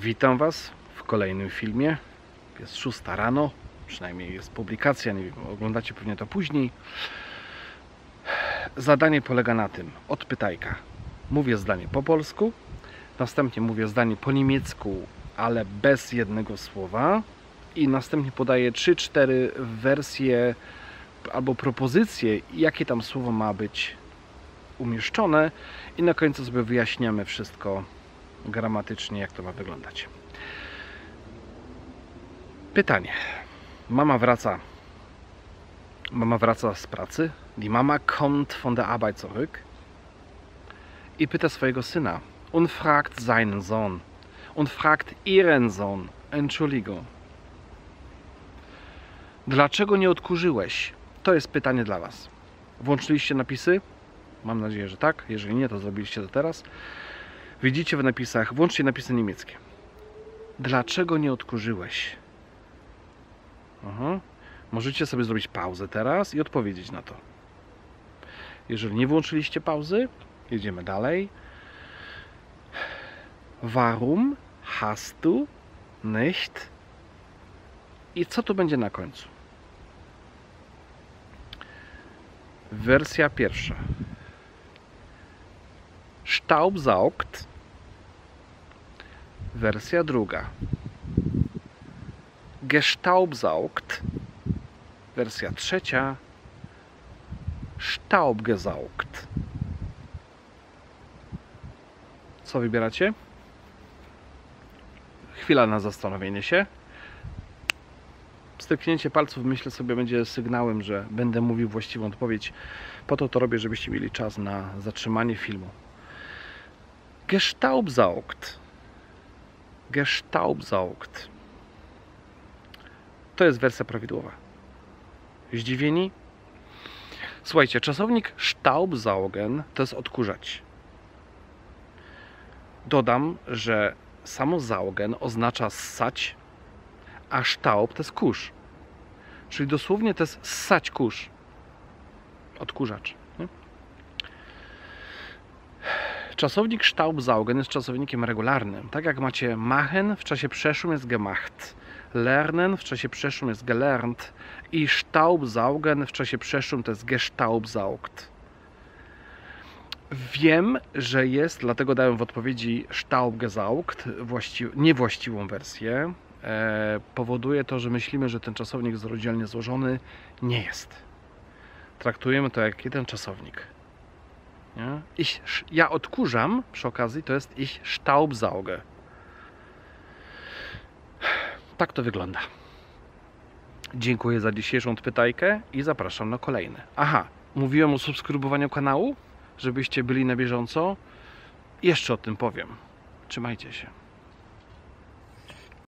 Witam Was w kolejnym filmie. Jest 6 rano, przynajmniej jest publikacja, nie wiem, oglądacie pewnie to później. Zadanie polega na tym, odpytajka. Mówię zdanie po polsku, następnie mówię zdanie po niemiecku, ale bez jednego słowa i następnie podaję 3-4 wersje albo propozycje, jakie tam słowo ma być umieszczone i na końcu sobie wyjaśniamy wszystko gramatycznie, jak to ma wyglądać. Pytanie. Mama wraca z pracy. Die Mama kommt von der Arbeit zurück. I pyta swojego syna. Und fragt seinen Sohn. Und fragt ihren Sohn. Entschuldigung. Dlaczego nie odkurzyłeś? To jest pytanie dla Was. Włączyliście napisy? Mam nadzieję, że tak. Jeżeli nie, to zrobiliście to teraz. Widzicie w napisach, włączcie napisy niemieckie. Dlaczego nie odkurzyłeś? Aha. Możecie sobie zrobić pauzę teraz i odpowiedzieć na to. Jeżeli nie włączyliście pauzy, jedziemy dalej. Warum hast du nicht? I co tu będzie na końcu? Wersja pierwsza. Staubsaugt. Wersja druga. Gestaubsaugt. Wersja trzecia. Staubgesaugt. Co wybieracie? Chwila na zastanowienie się. Styknięcie palców, myślę sobie, będzie sygnałem, że będę mówił właściwą odpowiedź. Po to to robię, żebyście mieli czas na zatrzymanie filmu. Gestaubsaugt. Gestaubsaugt. To jest wersja prawidłowa. Zdziwieni? Słuchajcie, czasownik staubsaugen to jest odkurzać. Dodam, że samo saugen oznacza ssać, a staub to jest kurz. Czyli dosłownie to jest ssać kurz. Odkurzacz. Nie? Czasownik staubsaugen jest czasownikiem regularnym. Tak jak macie machen, w czasie przeszłym jest gemacht. Lernen, w czasie przeszłym jest gelernt. I staubsaugen, w czasie przeszłym to jest gestaubsaugt. Wiem, że jest, dlatego dałem w odpowiedzi staubgesaugt, niewłaściwą wersję. Powoduje to, że myślimy, że ten czasownik jest rozdzielnie złożony. Nie jest. Traktujemy to jak jeden czasownik. Nie? Ja odkurzam, przy okazji to jest ich staubsauge. Tak to wygląda. Dziękuję za dzisiejszą odpytajkę i zapraszam na kolejne. Aha, mówiłem o subskrybowaniu kanału, żebyście byli na bieżąco. Jeszcze o tym powiem. Trzymajcie się.